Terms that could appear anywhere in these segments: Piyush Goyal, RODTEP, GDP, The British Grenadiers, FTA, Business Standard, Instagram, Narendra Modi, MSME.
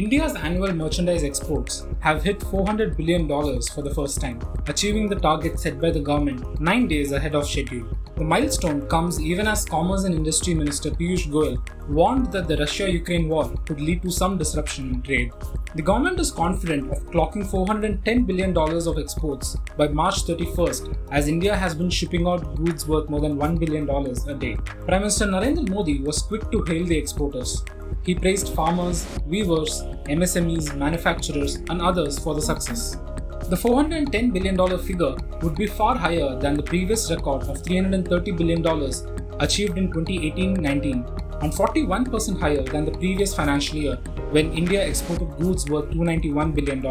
India's annual merchandise exports have hit $400 billion for the first time, achieving the target set by the government 9 days ahead of schedule. The milestone comes even as Commerce and Industry Minister Piyush Goyal warned that the Russia-Ukraine war could lead to some disruption in trade. The government is confident of clocking $410 billion of exports by March 31st, as India has been shipping out goods worth more than $1 billion a day. Prime Minister Narendra Modi was quick to hail the exporters. He praised farmers, weavers, MSMEs, manufacturers, and others for the success. The $410 billion figure would be far higher than the previous record of $330 billion achieved in 2018-19 and 41% higher than the previous financial year when India exported goods worth $291 billion.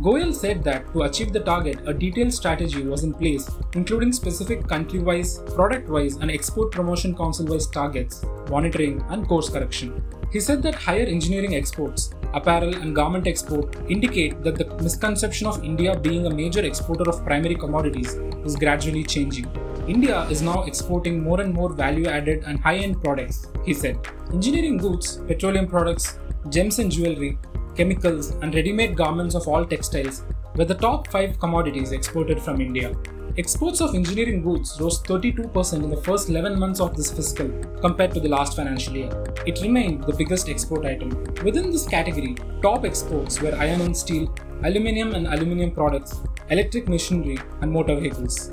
Goyal said that to achieve the target, a detailed strategy was in place, including specific country-wise, product-wise and Export Promotion Council-wise targets, monitoring and course correction. He said that higher engineering exports, apparel and garment export indicate that the misconception of India being a major exporter of primary commodities is gradually changing. India is now exporting more and more value-added and high-end products, he said. Engineering goods, petroleum products, gems and jewellery, chemicals and ready-made garments of all textiles were the top 5 commodities exported from India. Exports of engineering goods rose 32% in the first 11 months of this fiscal compared to the last financial year. It remained the biggest export item. Within this category, top exports were iron and steel, aluminium and aluminium products, electric machinery and motor vehicles.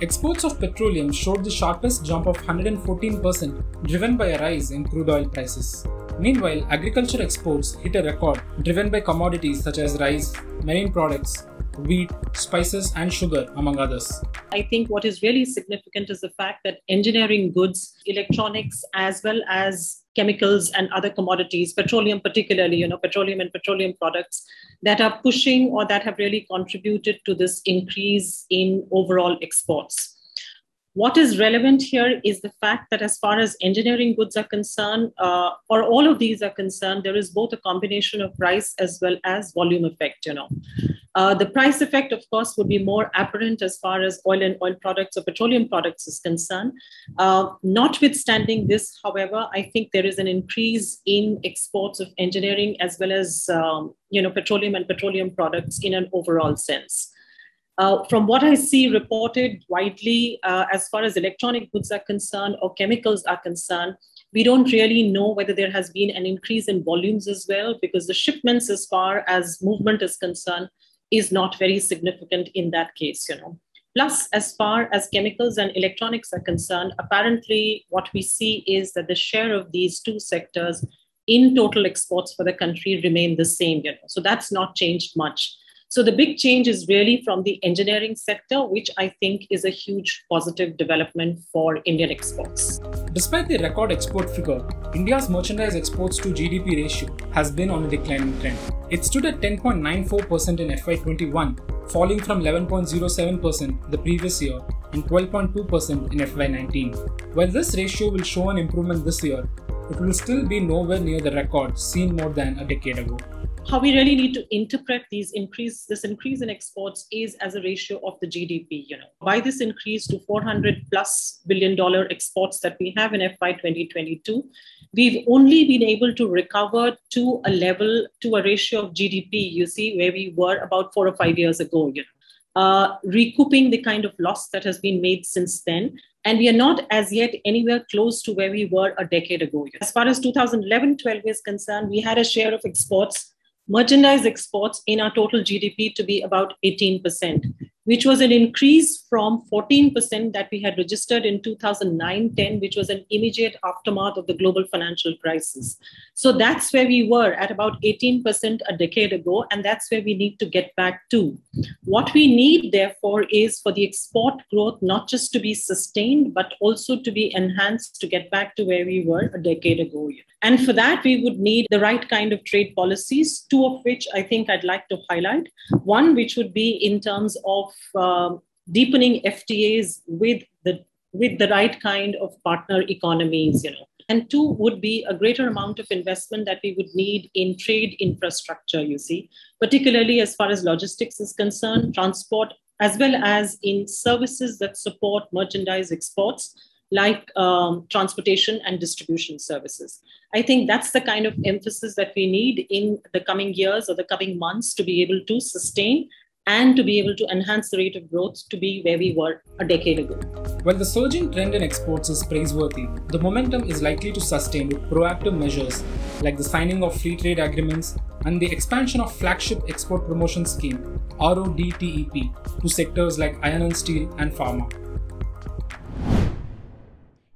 Exports of petroleum showed the sharpest jump of 114%, driven by a rise in crude oil prices. Meanwhile, agriculture exports hit a record driven by commodities such as rice, marine products, wheat, spices and sugar, among others. I think what is really significant is the fact that engineering goods, electronics as well as chemicals and other commodities, petroleum particularly, petroleum and petroleum products that are pushing or that have really contributed to this increase in overall exports. What is relevant here is the fact that as far as engineering goods are concerned, or all of these are concerned, there is both a combination of price as well as volume effect, The price effect, of course, would be more apparent as far as oil and oil products or petroleum products is concerned. Notwithstanding this, however, I think there is an increase in exports of engineering as well as, petroleum and petroleum products in an overall sense. From what I see reported widely, as far as electronic goods are concerned or chemicals are concerned, we don't really know whether there has been an increase in volumes as well, because the shipments as far as movement is concerned is not very significant in that case, Plus, as far as chemicals and electronics are concerned, apparently what we see is that the share of these two sectors in total exports for the country remain the same, So that's not changed much. So the big change is really from the engineering sector, which I think is a huge positive development for Indian exports. Despite the record export figure, India's merchandise exports to GDP ratio has been on a declining trend. It stood at 10.94% in FY21, falling from 11.07% the previous year and 12.2% in FY19. While this ratio will show an improvement this year, it will still be nowhere near the record seen more than a decade ago. How we really need to interpret this increase in exports is as a ratio of the GDP, By this increase to $400+ billion exports that we have in FY 2022, we've only been able to recover to a ratio of GDP, where we were about 4 or 5 years ago, recouping the kind of loss that has been made since then. And we are not as yet anywhere close to where we were a decade ago. As far as 2011-12 is concerned, we had a share of exports, merchandise exports in our total GDP to be about 18%, which was an increase from 14% that we had registered in 2009-10, which was an immediate aftermath of the global financial crisis. So that's where we were at about 18% a decade ago, and that's where we need to get back to. What we need, therefore, is for the export growth not just to be sustained, but also to be enhanced to get back to where we were a decade ago. And for that, we would need the right kind of trade policies, two of which I think I'd like to highlight. One, which would be in terms of deepening FTAs with the right kind of partner economies, And two would be a greater amount of investment that we would need in trade infrastructure, particularly as far as logistics is concerned, transport, as well as in services that support merchandise exports, like transportation and distribution services. I think that's the kind of emphasis that we need in the coming years or the coming months to be able to sustain and to be able to enhance the rate of growth to be where we were a decade ago. While the surging trend in exports is praiseworthy, the momentum is likely to sustain with proactive measures like the signing of free trade agreements and the expansion of flagship export promotion scheme (RODTEP) to sectors like iron and steel and pharma.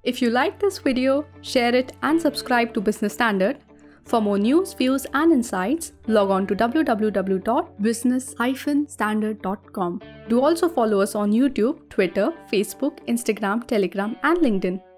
If you like this video, share it and subscribe to Business Standard. For more news, views and insights, log on to www.business-standard.com. Do also follow us on YouTube, Twitter, Facebook, Instagram, Telegram and LinkedIn.